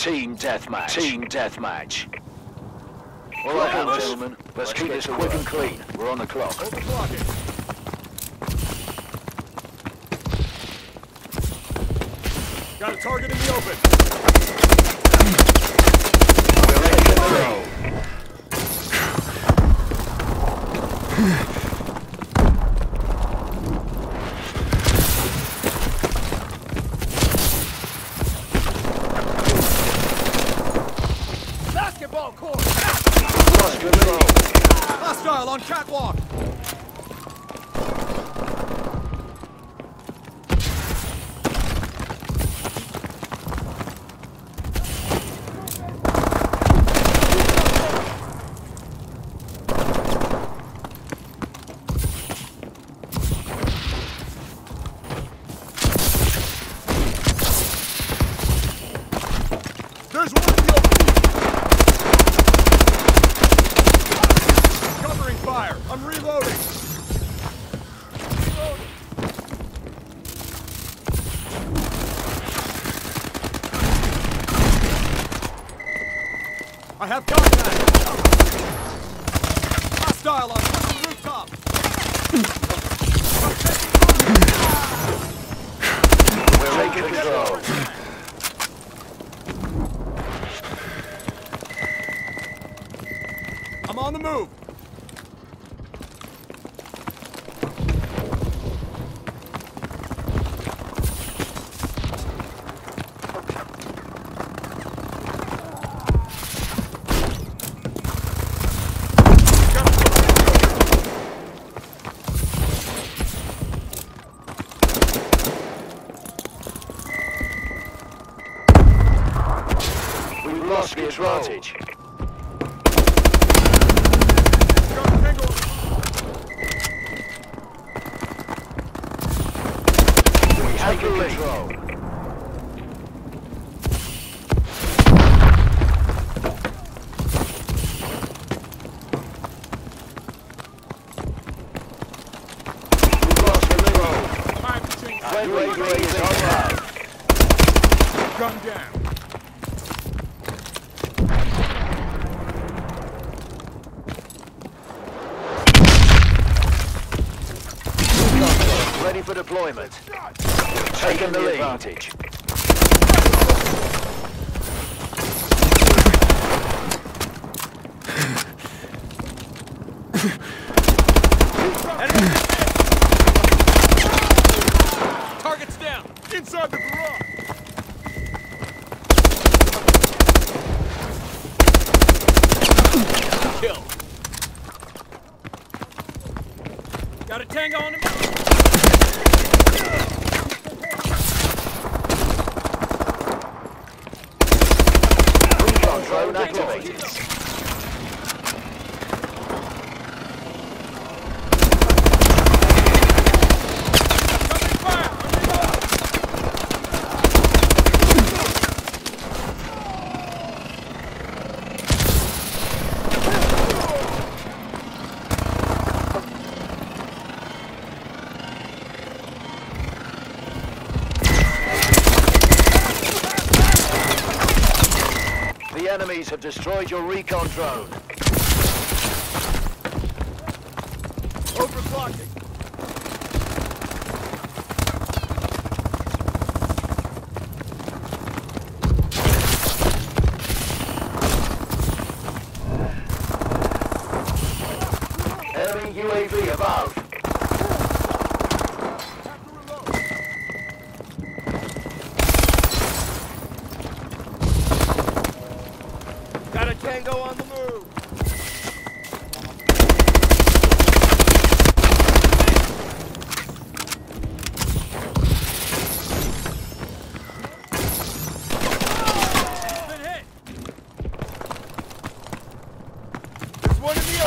Team deathmatch. All right, gentlemen. Let's keep this quick and clean. We're on the clock. Got a target in the open. We're ready to go. Basketball court. Lost control. Hostile on catwalk. I have contact! Hostile on the rooftop! We're taking control! I'm on the move! Lost the advantage. We take control. Ready for deployment. Taking the advantage. Target's down. Inside the garage. Kill. Got a tango on him. Drone activated. Enemies have destroyed your recon drone. Overclocking. Enemy UAV above. Tango on the move. Been hit. There's one in the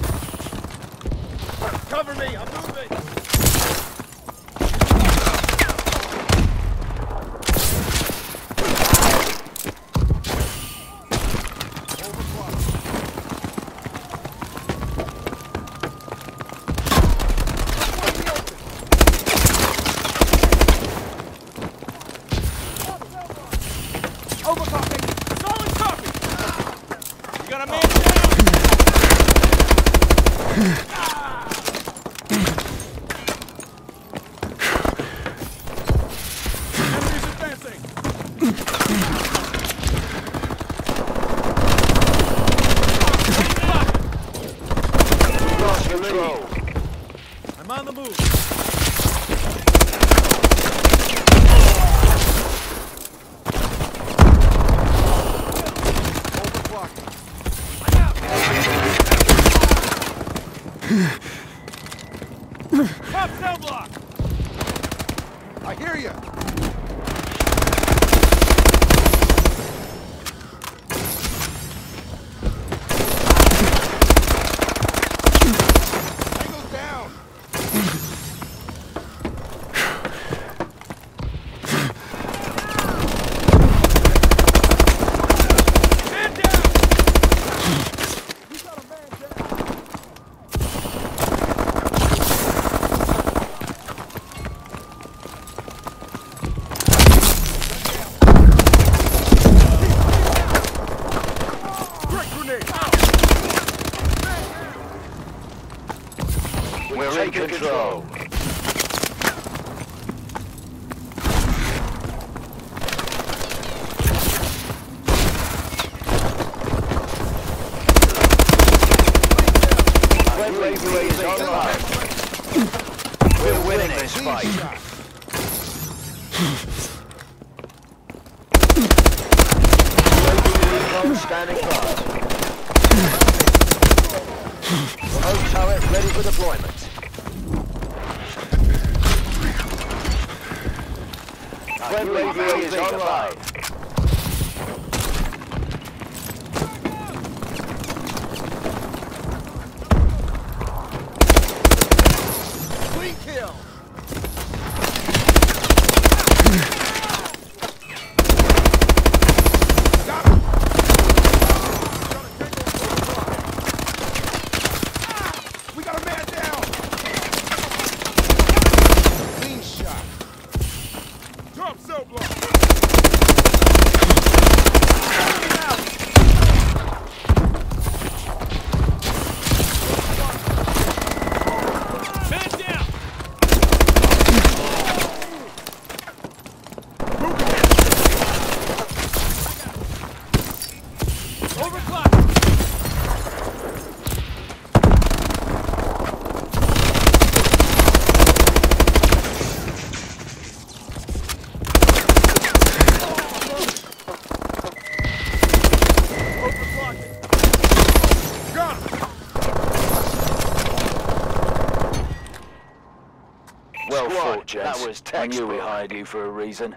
open. Cover me. I'm moving. I'm on the move. Top cell block! I hear you! Tango's down! Man down! We got a man down! We're in control. Red Ranger is online. We're winning this fight. Local standing guard. Remote turret ready for deployment. Red radio is online. Clean kill. We got a man down. Clean shot. Drop cell block! Man down! Overclock! Well fought, Jess. That was textbook. I knew we hired you for a reason.